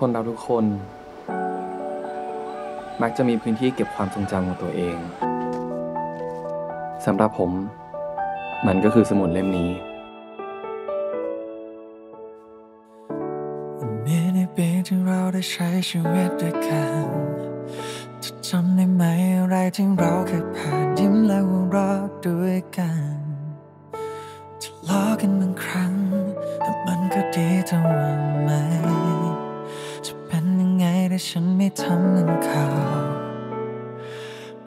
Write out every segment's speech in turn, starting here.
คนเราทุกคนมักจะมีพื้นที่เก็บความทรงจำของตัวเองสำหรับผมมันก็คือสมุดเล่มนี้ วันนี้ในปีที่เราได้ใช้ชีวิตด้วยกันจะจำได้ไหมอะไรที่เราเคยผ่านยิ้มและหัวเราะด้วยกันทะเลาะกันบางครั้งแต่มันก็ดีเท่าไหร่จะเป็นยังไงถ้าฉันไม่ทำเหมือนเขา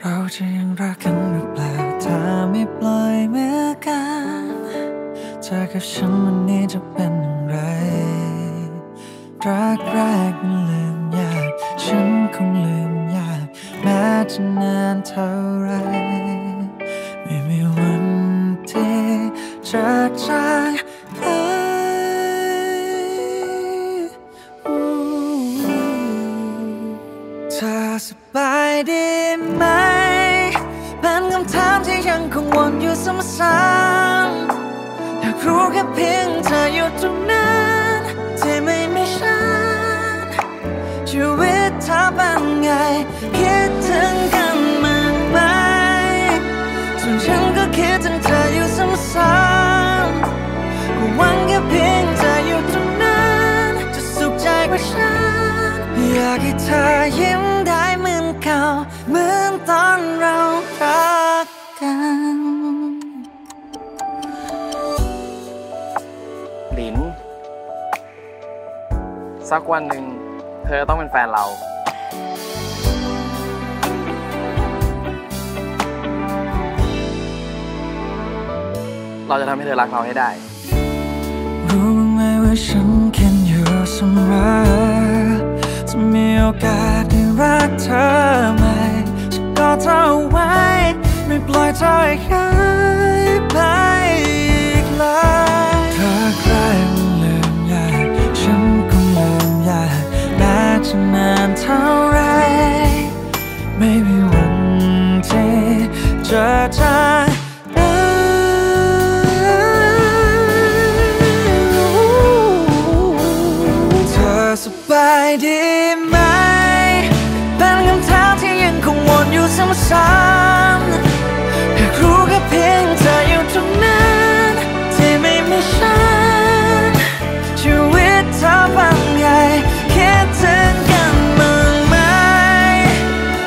เราจะยังรักกันหรือเปล่าถ้าไม่ปล่อยมือกันเธอกับฉันวันนี้จะเป็นอย่างไรรักแรกมันลืมยากฉันคงลืมยากแม้จะนานเท่าไรไม่มีวันที่จะจากไปเธอสบายดีไหมเป็นคำถามที่ยังคงวนอยู่ซ้ำๆอยากรู้แค่เพียงเธออยู่ตรงนั้นที่ไม่มีฉันชีวิตเธอเป็นไงคิดถึงกันมากไปส่วนฉันก็คิดถึงเธออยู่ซ้ำๆก็หวังแค่เพียงเธออยู่ตรงนั้นจะสุขใจกว่าฉันอยากให้เธอยิ้มได้เหมือนเก่าเหมือนตอนเรารักกันหลินสักวันหนึ่งเธอต้องเป็นแฟนเราเราจะทำให้เธอรักเราให้ได้รู้ไหมว่าฉันคิดอยู่เสมอจะมีโอกาสได้รักเธอไหมจะกอดเธอไว้ไม่ปล่อยเธอหายไปอีกเลยเธอใครมันลืมยากฉันคงลืมยากแม้จะนานเท่าไรไม่มีวันที่จะจากสบายดีไหมเป็นคำถามที่ยังคงวนอยู่ซ้ำๆอยากรู้แค่เพียงเธออยู่ตรงนั้นที่ไม่มีฉันชีวิตเธอเป็นไงคิดถึงกันบ้างไหม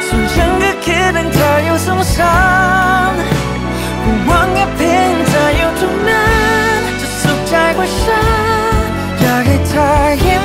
ส่วนฉันก็คิดถึงเธออยู่ซ้ำๆหวังแค่เพียงเธออยู่ตรงนั้นจะสุขใจกว่าฉันอยากให้เธอยิ้ม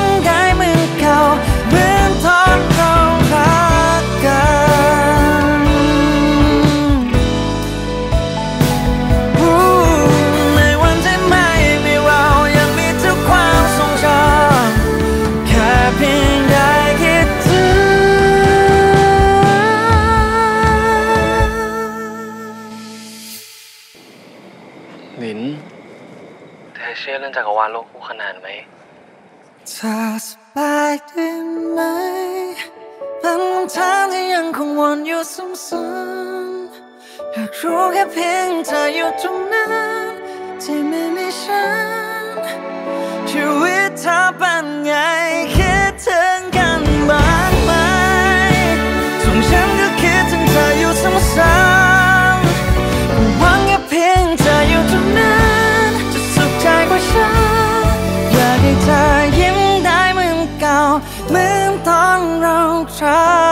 จักรวาลโลกคู่ขนานไหมเธอสบายดีไหมบางครั้งที่ยังคงวนอยู่ซ้ำๆอยากรู้แค่เพียงเธออยู่ตรงนั้นที่ไม่มีฉันชีวิตเธอเป็นไงคิดถึงกันบ้างไหมส่วนฉันก็คิดถึงเธออยู่ซ้ำๆหวังแค่เพียงเธออยู่ตรงนั้นอยากให้เธอยิ้มได้เหมือนเก่าเหมือนตอนเรารัก